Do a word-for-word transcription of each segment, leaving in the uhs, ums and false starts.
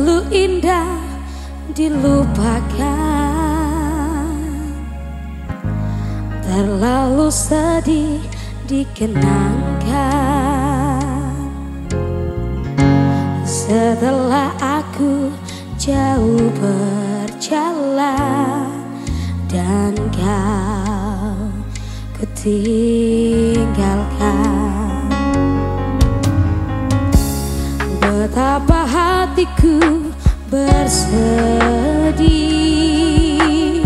terlalu indah dilupakan, terlalu sedih dikenangkan. Setelah aku jauh berjalan dan kau kutinggalkan, betapa hatiku bersedih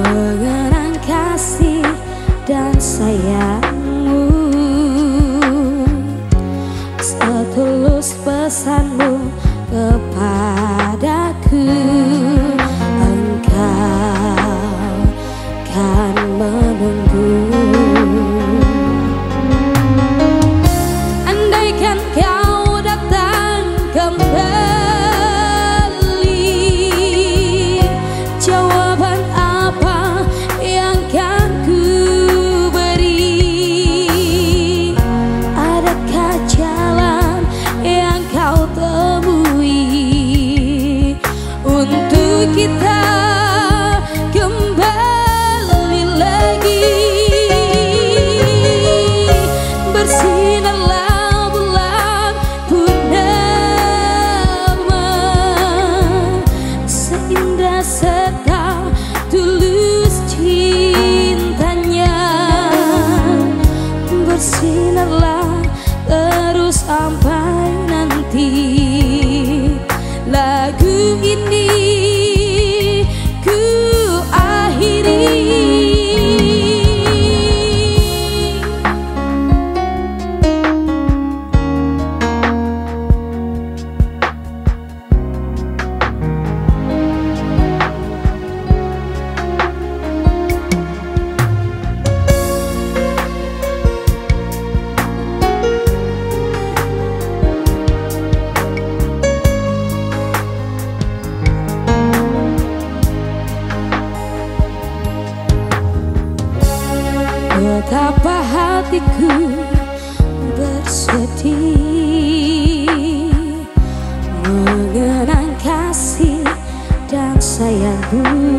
mengenang kasih dan sayangmu. Setulus pesanmu kepadaku, engkau kan menunggu. Andaikan kau datang kembali, jawaban apa yang kan ku beri? Adakah jalan yang kau temui untuk kita kembali? Bersinarlah bulan purnama, seindah serta tulus cintanya. Bersinarlah terus sampai nanti lagu ini ku akhiri. Betapa hatiku bersedih mengenang kasih dan sayangmu.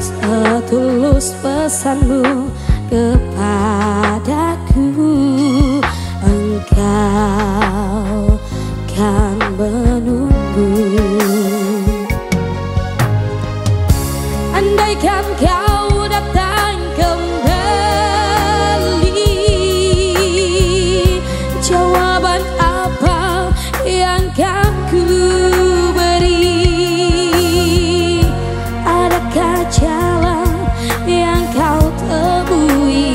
Setulus pesanmu kepadaku, engkau kan menunggu. Andaikan kau datang kembali, jawaban apa yang kan ku beri? Adakah jalan yang kau temui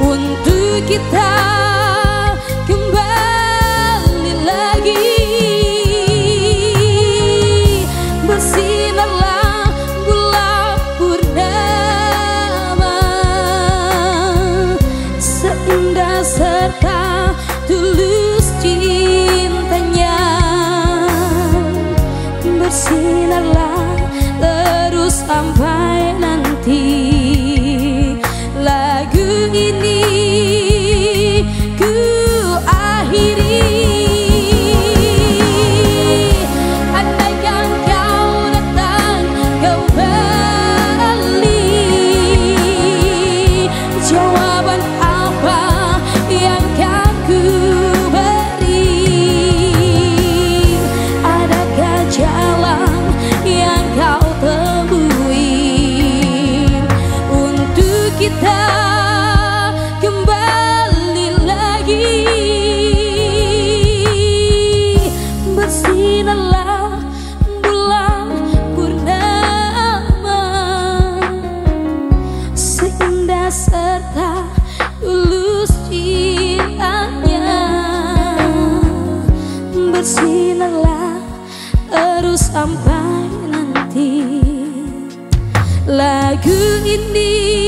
untuk kita kembali lagi? Bersinarlah serta tulus cintanya. Bersinarlah terus sampai nanti lagu ini ku akhiri. Andaikan kau datang kembali, jawaban apa yang kan ku beri? Adakah jalan yang kau temui untuk kita kembali lagi? Bersinarlah bulan purnama, seindah serta tulus cintanya. Bersinarlah terus sampai nanti lagu ini